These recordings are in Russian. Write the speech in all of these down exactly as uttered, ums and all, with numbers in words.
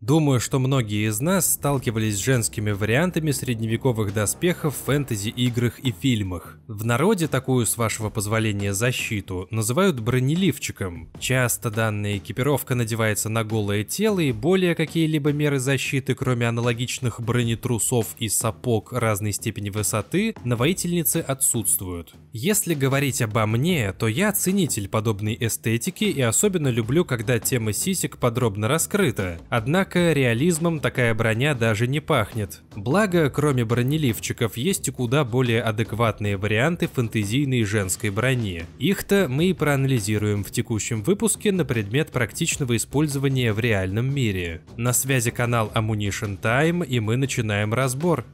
Думаю, что многие из нас сталкивались с женскими вариантами средневековых доспехов в фэнтези-играх и фильмах. В народе такую, с вашего позволения, защиту называют бронеливчиком. Часто данная экипировка надевается на голое тело, и более какие-либо меры защиты, кроме аналогичных бронетрусов и сапог разной степени высоты, на воительнице отсутствуют. Если говорить обо мне, то я ценитель подобной эстетики и особенно люблю, когда тема сисек подробно раскрыта. Однако реализмом такая броня даже не пахнет. Благо, кроме бронеливчиков, есть и куда более адекватные варианты фэнтезийной женской брони. Их-то мы и проанализируем в текущем выпуске на предмет практичного использования в реальном мире. На связи канал Ammunition Time, и мы начинаем разбор.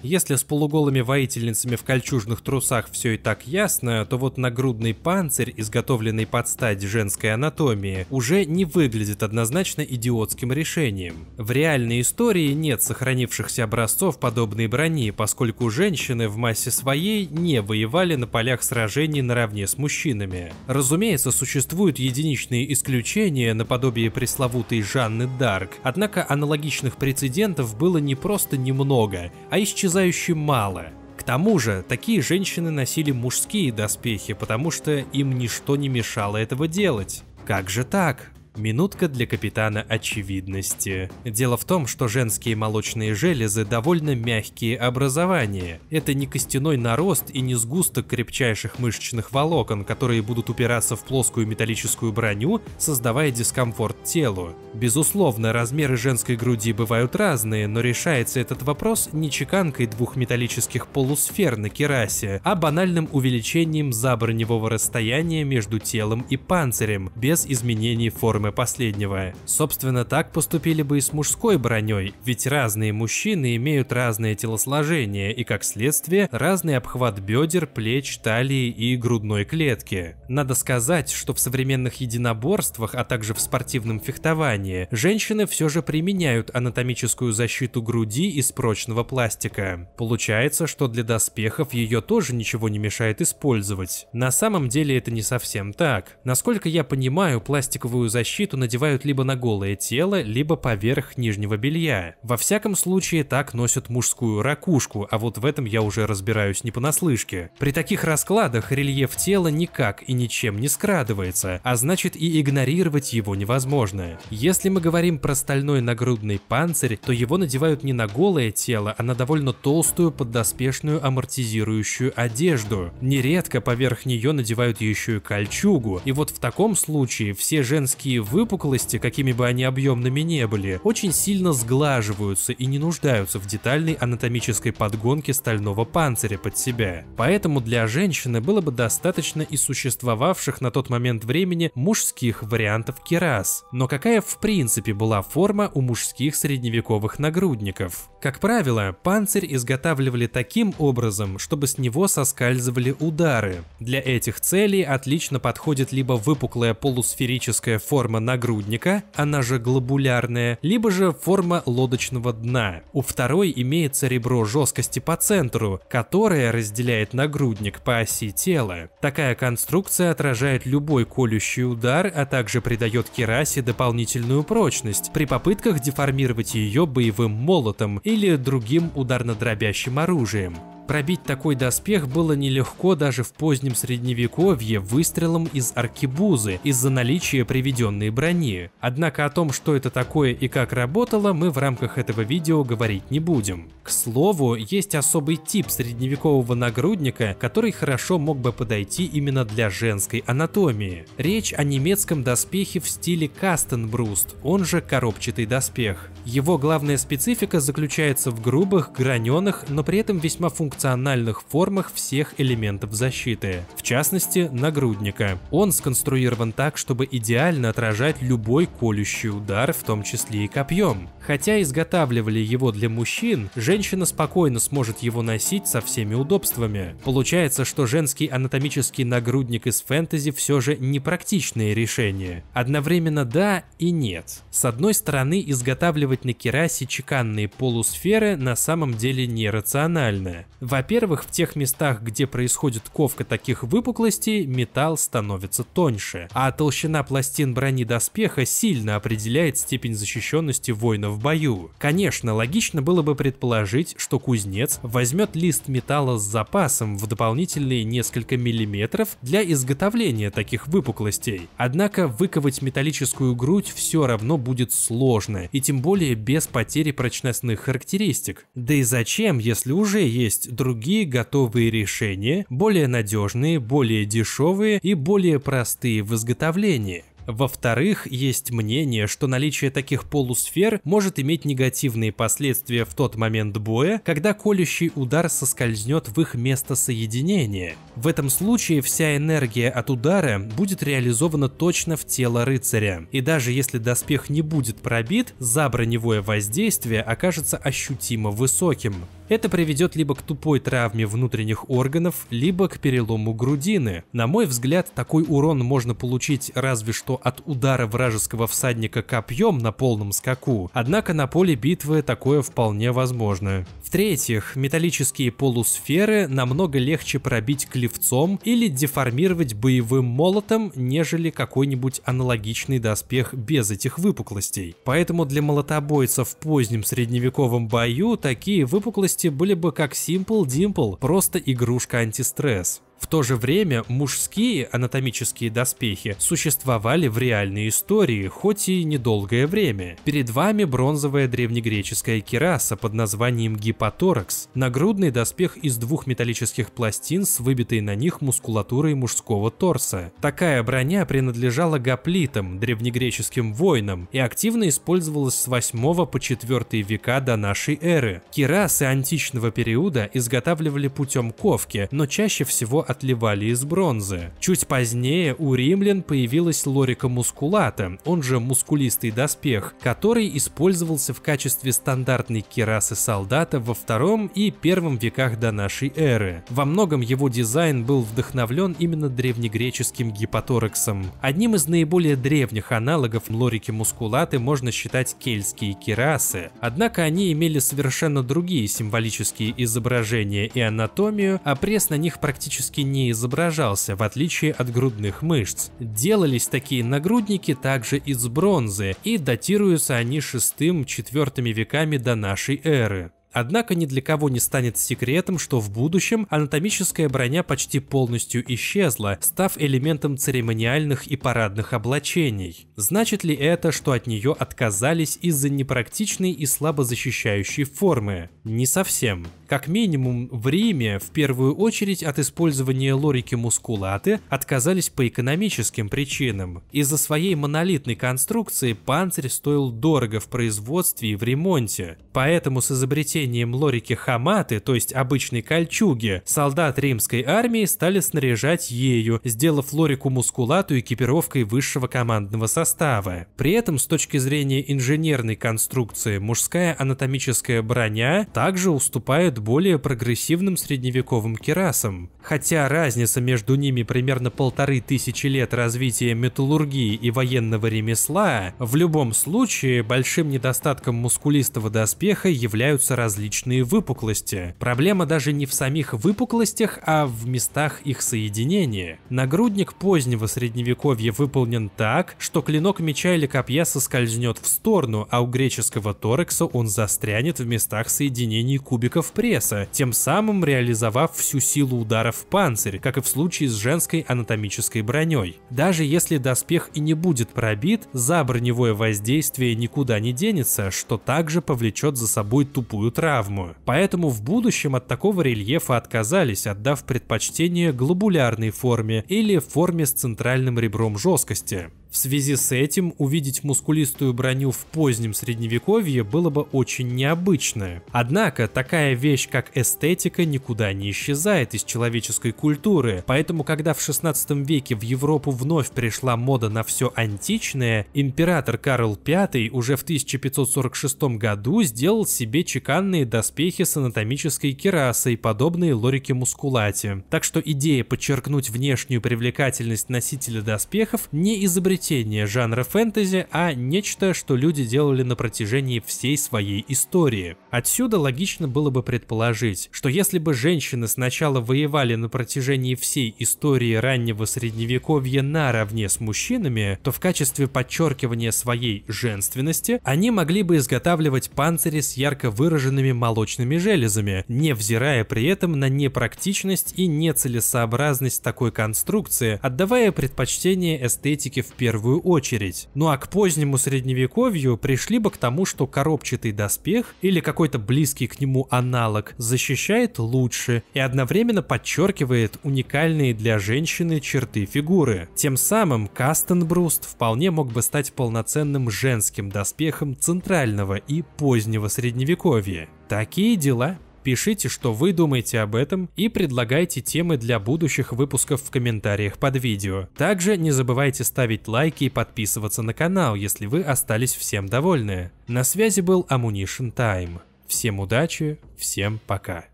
Если с полуголыми воительницами в кольчужных трусах все и так ясно, то вот нагрудный панцирь, изготовленный под стать женской анатомии, уже не выглядит однозначно идиотским решением. В реальной истории нет сохранившихся образцов подобной брони, поскольку женщины в массе своей не воевали на полях сражений наравне с мужчинами. Разумеется, существуют единичные исключения, наподобие пресловутой Жанны Д'Арк, однако аналогичных прецедентов было не просто немного, а исчезающих. Исчезающе мало. К тому же, такие женщины носили мужские доспехи, потому что им ничто не мешало этого делать. Как же так? Минутка для капитана очевидности. Дело в том, что женские молочные железы довольно мягкие образования. Это не костяной нарост и не сгусток крепчайших мышечных волокон, которые будут упираться в плоскую металлическую броню, создавая дискомфорт телу. Безусловно, размеры женской груди бывают разные, но решается этот вопрос не чеканкой двух металлических полусфер на керасе, а банальным увеличением заброневого расстояния между телом и панцирем, без изменений формы последнего. Собственно, так поступили бы и с мужской броней, ведь разные мужчины имеют разное телосложение и, как следствие, разный обхват бедер, плеч, талии и грудной клетки. Надо сказать, что в современных единоборствах, а также в спортивном фехтовании, женщины все же применяют анатомическую защиту груди из прочного пластика. Получается, что для доспехов ее тоже ничего не мешает использовать. На самом деле это не совсем так. Насколько я понимаю, пластиковую защиту Защиту надевают либо на голое тело, либо поверх нижнего белья. Во всяком случае, так носят мужскую ракушку, а вот в этом я уже разбираюсь не понаслышке. При таких раскладах рельеф тела никак и ничем не скрадывается, а значит и игнорировать его невозможно. Если мы говорим про стальной нагрудный панцирь, то его надевают не на голое тело, а на довольно толстую поддоспешную амортизирующую одежду. Нередко поверх нее надевают еще и кольчугу, и вот в таком случае все женские выпуклости, какими бы они объемными не были, очень сильно сглаживаются и не нуждаются в детальной анатомической подгонке стального панциря под себя. Поэтому для женщины было бы достаточно и существовавших на тот момент времени мужских вариантов керас. Но какая в принципе была форма у мужских средневековых нагрудников? Как правило, панцирь изготавливали таким образом, чтобы с него соскальзывали удары. Для этих целей отлично подходит либо выпуклая полусферическая форма Форма нагрудника, она же глобулярная, либо же форма лодочного дна. У второй имеется ребро жесткости по центру, которое разделяет нагрудник по оси тела. Такая конструкция отражает любой колющий удар, а также придает керасе дополнительную прочность при попытках деформировать ее боевым молотом или другим ударно-дробящим оружием. Пробить такой доспех было нелегко даже в позднем средневековье выстрелом из аркебузы из-за наличия приведенной брони. Однако о том, что это такое и как работало, мы в рамках этого видео говорить не будем. К слову, есть особый тип средневекового нагрудника, который хорошо мог бы подойти именно для женской анатомии. Речь о немецком доспехе в стиле Кастенбруст, он же коробчатый доспех. Его главная специфика заключается в грубых, граненых, но при этом весьма функциональных формах всех элементов защиты, в частности нагрудника. Он сконструирован так, чтобы идеально отражать любой колющий удар, в том числе и копьем. Хотя изготавливали его для мужчин, женщина спокойно сможет его носить со всеми удобствами. Получается, что женский анатомический нагрудник из фэнтези все же непрактичное решение. Одновременно да и нет. С одной стороны, изготавливать на керасе чеканные полусферы на самом деле нерационально. Во-первых, в тех местах, где происходит ковка таких выпуклостей, металл становится тоньше, а толщина пластин брони доспеха сильно определяет степень защищенности воина в бою. Конечно, логично было бы предположить, что кузнец возьмет лист металла с запасом в дополнительные несколько миллиметров для изготовления таких выпуклостей. Однако выковать металлическую грудь все равно будет сложно, и тем более без потери прочностных характеристик. Да и зачем, если уже есть другие готовые решения, более надежные, более дешевые и более простые в изготовлении? Во-вторых, есть мнение, что наличие таких полусфер может иметь негативные последствия в тот момент боя, когда колющий удар соскользнет в их место соединения. В этом случае вся энергия от удара будет реализована точно в тело рыцаря, и даже если доспех не будет пробит, заброневое воздействие окажется ощутимо высоким. Это приведет либо к тупой травме внутренних органов, либо к перелому грудины. На мой взгляд, такой урон можно получить разве что от удара вражеского всадника копьем на полном скаку, однако на поле битвы такое вполне возможно. В-третьих, металлические полусферы намного легче пробить клевцом или деформировать боевым молотом, нежели какой-нибудь аналогичный доспех без этих выпуклостей. Поэтому для молотобойца в позднем средневековом бою такие выпуклости были бы как Simple Dimple, просто игрушка антистресс. В то же время мужские анатомические доспехи существовали в реальной истории, хоть и недолгое время. Перед вами бронзовая древнегреческая кираса под названием гипоторакс, нагрудный доспех из двух металлических пластин с выбитой на них мускулатурой мужского торса. Такая броня принадлежала гоплитам, древнегреческим воинам, и активно использовалась с восьмого по четвёртый века до нашей эры. Кирасы античного периода изготавливали путем ковки, но чаще всего отливали из бронзы. Чуть позднее у римлян появилась лорика мускулата, он же мускулистый доспех, который использовался в качестве стандартной кирасы солдата во втором и первом веках до нашей эры. Во многом его дизайн был вдохновлен именно древнегреческим гипотораксом. Одним из наиболее древних аналогов лорики мускулаты можно считать кельтские кирасы, однако они имели совершенно другие символические изображения и анатомию, а пресс на них практически не изображался, в отличие от грудных мышц. Делались такие нагрудники также из бронзы, и датируются они шестым-четвёртым веками до нашей эры. Однако ни для кого не станет секретом, что в будущем анатомическая броня почти полностью исчезла, став элементом церемониальных и парадных облачений. Значит ли это, что от нее отказались из-за непрактичной и слабо защищающей формы? Не совсем. Как минимум, в Риме в первую очередь от использования лорики мускулаты отказались по экономическим причинам. Из-за своей монолитной конструкции панцирь стоил дорого в производстве и в ремонте. Поэтому с изобретением лорики хаматы, то есть обычной кольчуги, солдат римской армии стали снаряжать ею, сделав лорику мускулату экипировкой высшего командного состава. При этом с точки зрения инженерной конструкции мужская анатомическая броня также уступает более прогрессивным средневековым кирасам. Хотя разница между ними примерно полторы тысячи лет развития металлургии и военного ремесла, в любом случае большим недостатком мускулистого доспеха являются различные выпуклости. Проблема даже не в самих выпуклостях, а в местах их соединения. Нагрудник позднего средневековья выполнен так, что клинок меча или копья соскользнет в сторону, а у греческого торекса он застрянет в местах соединений кубиков пресса, тем самым реализовав всю силу удара в панцирь, как и в случае с женской анатомической броней. Даже если доспех и не будет пробит, заброневое воздействие никуда не денется, что также повлечет за собой тупую травму. Поэтому в будущем от такого рельефа отказались, отдав предпочтение глобулярной форме или форме с центральным ребром жесткости. В связи с этим увидеть мускулистую броню в позднем средневековье было бы очень необычно. Однако такая вещь, как эстетика, никуда не исчезает из человеческой культуры, поэтому когда в шестнадцатом веке в Европу вновь пришла мода на все античное, император Карл Пятый уже в тысяча пятьсот сорок шестом году сделал себе чеканные доспехи с анатомической кирасой, подобные лорике мускулате. Так что идея подчеркнуть внешнюю привлекательность носителя доспехов не изобретена жанра фэнтези, а нечто, что люди делали на протяжении всей своей истории. Отсюда логично было бы предположить, что если бы женщины сначала воевали на протяжении всей истории раннего средневековья наравне с мужчинами, то в качестве подчеркивания своей женственности они могли бы изготавливать панцири с ярко выраженными молочными железами, невзирая при этом на непрактичность и нецелесообразность такой конструкции, отдавая предпочтение эстетике в первую очередь. Ну а к позднему средневековью пришли бы к тому, что коробчатый доспех или как какой-то близкий к нему аналог защищает лучше и одновременно подчеркивает уникальные для женщины черты фигуры. Тем самым Кастенбруст вполне мог бы стать полноценным женским доспехом центрального и позднего средневековья. Такие дела. Пишите, что вы думаете об этом, и предлагайте темы для будущих выпусков в комментариях под видео. Также не забывайте ставить лайки и подписываться на канал, если вы остались всем довольны. На связи был Ammunition Time. Всем удачи, всем пока.